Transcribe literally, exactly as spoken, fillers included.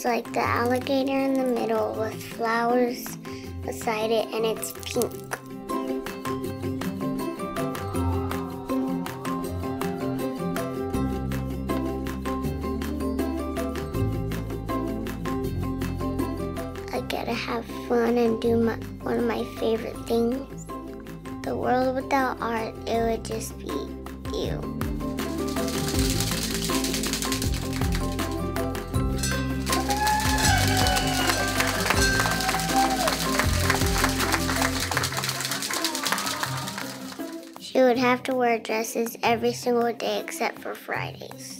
is like the alligator in the middle with flowers beside it, and it's pink. I gotta have fun and do my, one of my favorite things. The world without art, it would just be you. She would have to wear dresses every single day except for Fridays.